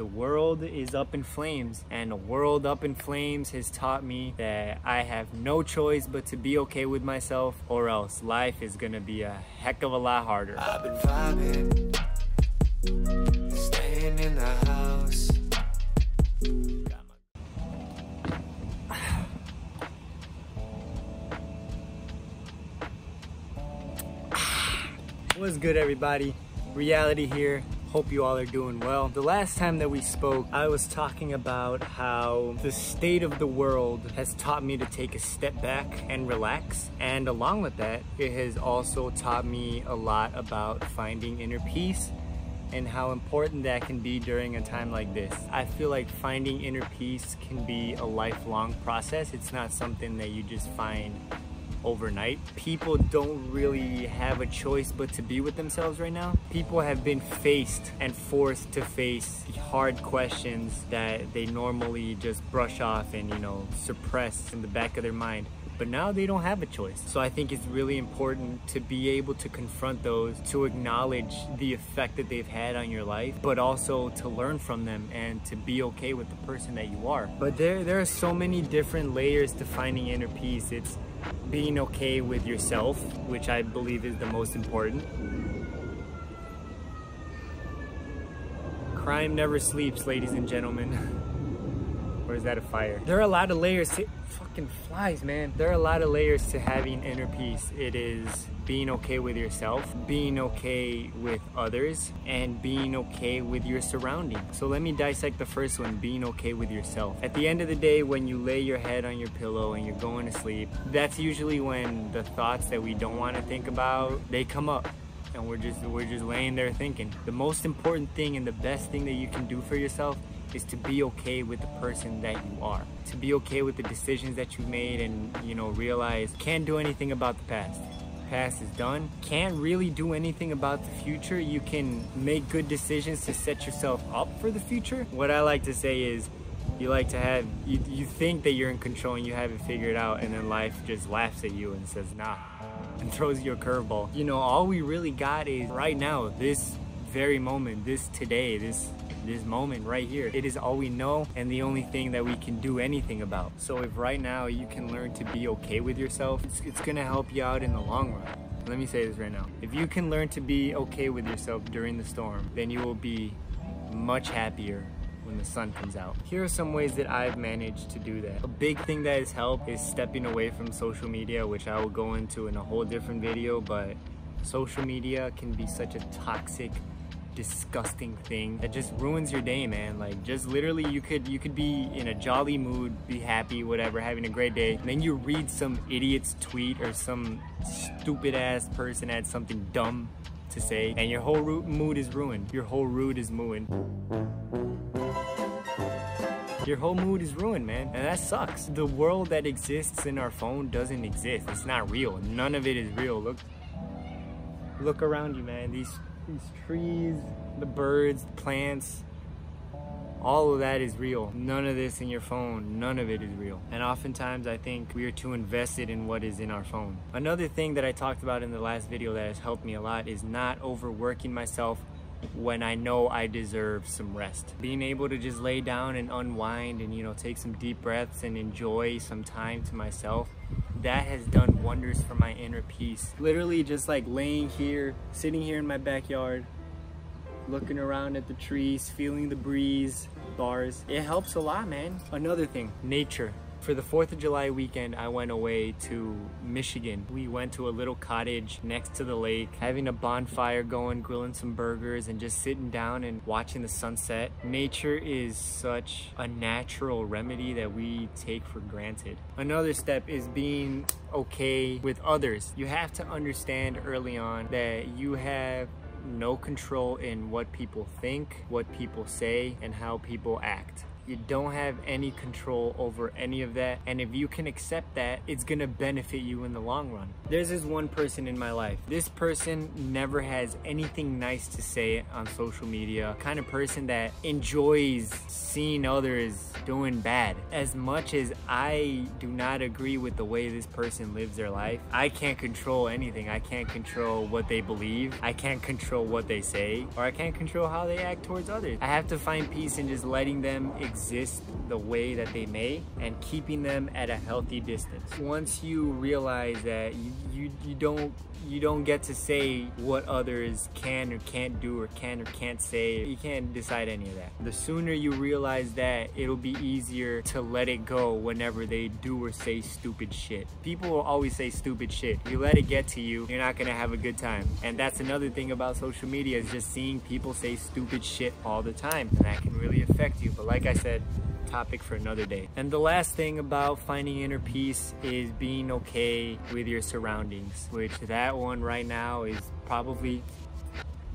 The world is up in flames, and the world up in flames has taught me that I have no choice but to be okay with myself, or else life is gonna be a heck of a lot harder. I've been vibing, staying in the house. What's good, everybody? Reality here. Hope you all are doing well. The last time that we spoke, I was talking about how the state of the world has taught me to take a step back and relax. And along with that, it has also taught me a lot about finding inner peace and how important that can be during a time like this. I feel like finding inner peace can be a lifelong process. It's not something that you just find overnight. People don't really have a choice but to be with themselves right now. People have been faced and forced to face hard questions that they normally just brush off and, you know, suppress in the back of their mind. But now they don't have a choice. So I think it's really important to be able to confront those, to acknowledge the effect that they've had on your life, but also to learn from them and to be okay with the person that you are. But there are so many different layers to finding inner peace. It's being okay with yourself, which I believe is the most important. Crime never sleeps, ladies and gentlemen. Or is that a fire? There are a lot of layers to fucking flies, man. There are a lot of layers to having inner peace. It is being okay with yourself, being okay with others, and being okay with your surroundings. So let me dissect the first one, being okay with yourself. At the end of the day, when you lay your head on your pillow and you're going to sleep, that's usually when the thoughts that we don't want to think about, they come up. And we're just laying there thinking. The most important thing and the best thing that you can do for yourself is to be okay with the person that you are. To be okay with the decisions that you made and, you know, realize can't do anything about the past. Past is done. Can't really do anything about the future. You can make good decisions to set yourself up for the future. What I like to say is you think that you're in control and you have it figured out, and then life just laughs at you and says, nah, and throws you a curveball. You know, all we really got is right now, this very moment, this today, this moment right here. It is all we know and the only thing that we can do anything about. So if right now you can learn to be okay with yourself, it's gonna help you out in the long run. Let me say this right now. If you can learn to be okay with yourself during the storm, then you will be much happier when the sun comes out. Here are some ways that I've managed to do that. A big thing that has helped is stepping away from social media, which I will go into in a whole different video, but social media can be such a toxic, disgusting thing that just ruins your day, man. Like, just literally you could be in a jolly mood, be happy, whatever, having a great day, and then you read some idiot's tweet or some stupid ass person had something dumb to say, and your whole mood is ruined. Your whole mood is ruined, man, and that sucks. The world that exists in our phone doesn't exist. It's not real. None of it is real. Look around you, man. These trees, the birds, the plants, all of that is real. None of this in your phone, none of it is real. And oftentimes I think we are too invested in what is in our phone. Another thing that I talked about in the last video that has helped me a lot is not overworking myself when I know I deserve some rest. Being able to just lay down and unwind and, you know, take some deep breaths and enjoy some time to myself. That has done wonders for my inner peace. Literally just like laying here, sitting here in my backyard, looking around at the trees, feeling the breeze, bars. It helps a lot, man. Another thing, nature. For the 4th of July weekend, I went away to Michigan. We went to a little cottage next to the lake, having a bonfire going, grilling some burgers, and just sitting down and watching the sunset. Nature is such a natural remedy that we take for granted. Another step is being okay with others. You have to understand early on that you have no control in what people think, what people say, and how people act. You don't have any control over any of that, and if you can accept that, it's gonna benefit you in the long run. There's this one person in my life. This person never has anything nice to say on social media. Kind of person that enjoys seeing others doing bad. As much as I do not agree with the way this person lives their life, I can't control anything. I can't control what they believe. I can't control what they say, or I can't control how they act towards others. I have to find peace in just letting them exist the way that they may and keeping them at a healthy distance. Once you realize that you don't get to say what others can or can't do or can or can't say, you can't decide any of that. The sooner you realize that, it'll be easier to let it go whenever they do or say stupid shit. People will always say stupid shit. If you let it get to you, you're not gonna have a good time. And that's another thing about social media, is just seeing people say stupid shit all the time, and that can really affect you. But like I said, topic for another day. And the last thing about finding inner peace is being okay with your surroundings, which that one right now is probably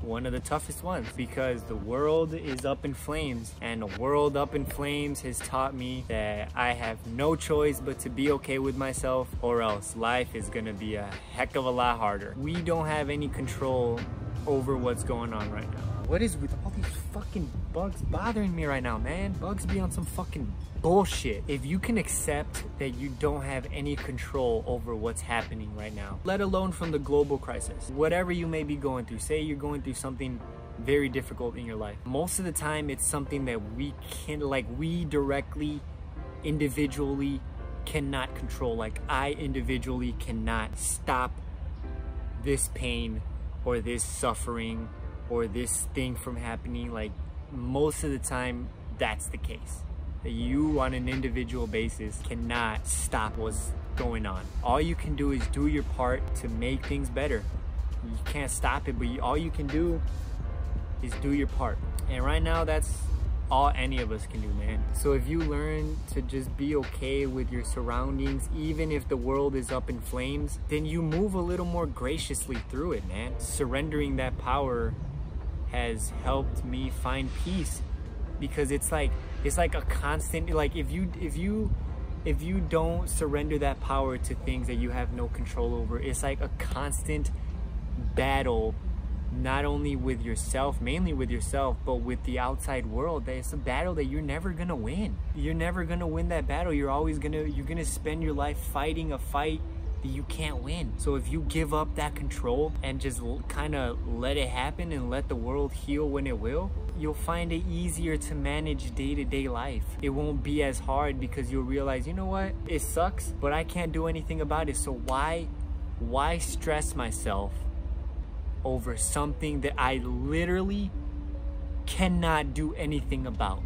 one of the toughest ones, because the world is up in flames, and the world up in flames has taught me that I have no choice but to be okay with myself, or else life is gonna be a heck of a lot harder. We don't have any control over what's going on right now. What is with all these fucking bugs bothering me right now, man? Bugs be on some fucking bullshit. If you can accept that you don't have any control over what's happening right now, let alone from the global crisis, whatever you may be going through, say you're going through something very difficult in your life. Most of the time, it's something that we can, like, we directly, individually cannot control. Like, I individually cannot stop this pain or this suffering or this thing from happening. Like, most of the time that's the case, that you on an individual basis cannot stop what's going on. All you can do is do your part to make things better. You can't stop it, but all you can do is do your part. And right now that's all any of us can do, man. So if you learn to just be okay with your surroundings, even if the world is up in flames, then you move a little more graciously through it, man. Surrendering that power has helped me find peace, because it's like a constant, like, if you don't surrender that power to things that you have no control over, it's like a constant battle, not only with yourself, mainly with yourself, but with the outside world. That it's a battle that you're never gonna win. You're never gonna win that battle. You're gonna spend your life fighting a fight that you can't win. So if you give up that control and just kind of let it happen and let the world heal when it will, you'll find it easier to manage day-to-day life. It won't be as hard, because you'll realize, you know what, it sucks, but I can't do anything about it. So why stress myself over something that I literally cannot do anything about?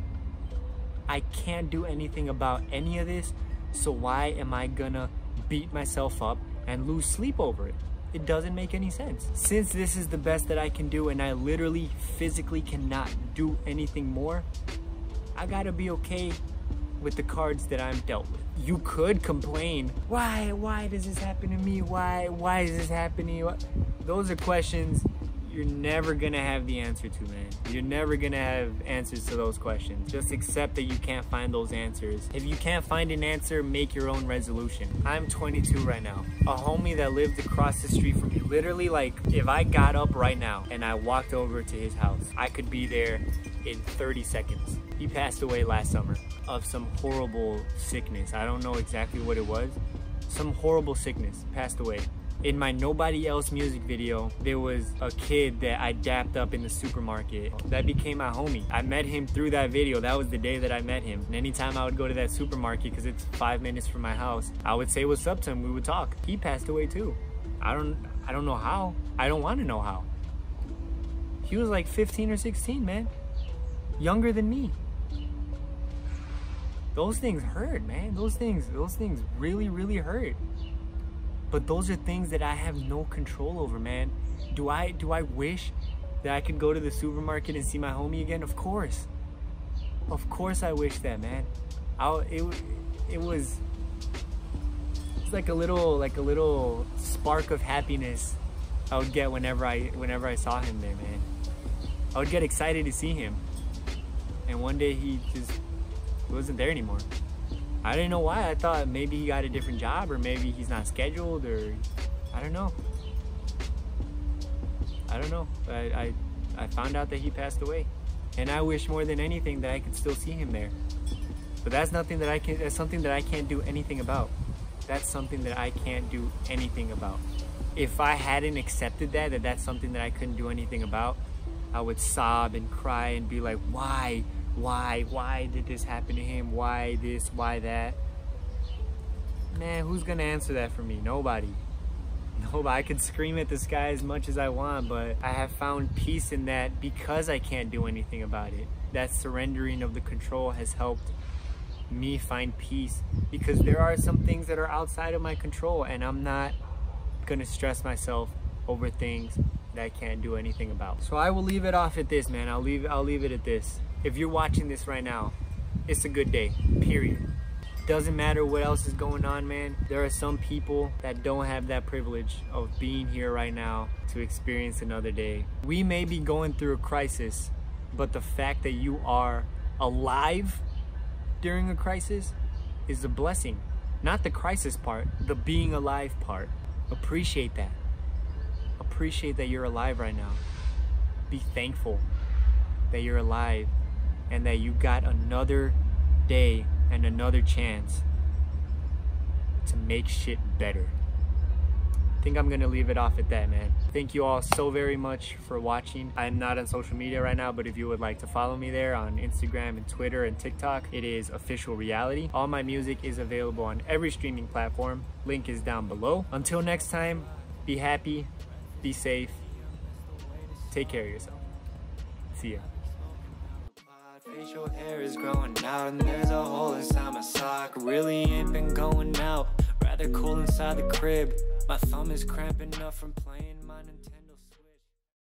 I can't do anything about any of this, so why am I gonna beat myself up and lose sleep over it? It doesn't make any sense. Since this is the best that I can do, and I literally physically cannot do anything more, I gotta be okay with the cards that I'm dealt with. You could complain, why does this happen to me? Why is this happening? Those are questions you're never gonna have the answer to, man. You're never gonna have answers to those questions. Just accept that you can't find those answers. If you can't find an answer, make your own resolution. I'm 22 right now. A homie that lived across the street from me, literally, like, if I got up right now and I walked over to his house, I could be there in 30 seconds. He passed away last summer of some horrible sickness. I don't know exactly what it was. Some horrible sickness, passed away. In my Nobody Else music video, there was a kid that I dapped up in the supermarket that became my homie. I met him through that video. That was the day that I met him. And anytime I would go to that supermarket, because it's 5 minutes from my house, I would say what's up to him. We would talk. He passed away too. I don't know how. I don't want to know how. He was like 15 or 16, man. Younger than me. Those things hurt, man. Those things really, really hurt. But those are things that I have no control over, man. Do I wish that I could go to the supermarket and see my homie again? Of course. Of course I wish that, man. It's like a little spark of happiness I would get whenever I saw him there, man. I would get excited to see him. And one day he just wasn't there anymore. I didn't know why. I thought maybe he got a different job, or maybe he's not scheduled, or I don't know. I found out that he passed away. And I wish more than anything that I could still see him there. But that's something that I can't do anything about. That's something that I can't do anything about. If I hadn't accepted that that's something that I couldn't do anything about, I would sob and cry and be like, why did this happen to him? Why this, why that? Man, who's gonna answer that for me? Nobody. Nobody. I could scream at the sky as much as I want, but I have found peace in that because I can't do anything about it. That surrendering of the control has helped me find peace, because there are some things that are outside of my control, and I'm not gonna stress myself over things that I can't do anything about. So I will leave it off at this, man. I'll leave it at this. If you're watching this right now, it's a good day, period. Doesn't matter what else is going on, man. There are some people that don't have that privilege of being here right now to experience another day. We may be going through a crisis, but the fact that you are alive during a crisis is a blessing. Not the crisis part, the being alive part. Appreciate that. Appreciate that you're alive right now. Be thankful that you're alive and that you got another day and another chance to make shit better. I think I'm gonna leave it off at that, man. Thank you all so very much for watching. I'm not on social media right now, but if you would like to follow me there on Instagram and Twitter and TikTok, it is Official Reality. All my music is available on every streaming platform. Link is down below. Until next time, be happy, be safe, take care of yourself. See ya. Facial hair is growing out and there's a hole inside my sock. Really ain't been going out, rather cool inside the crib. My thumb is cramping up from playing my Nintendo.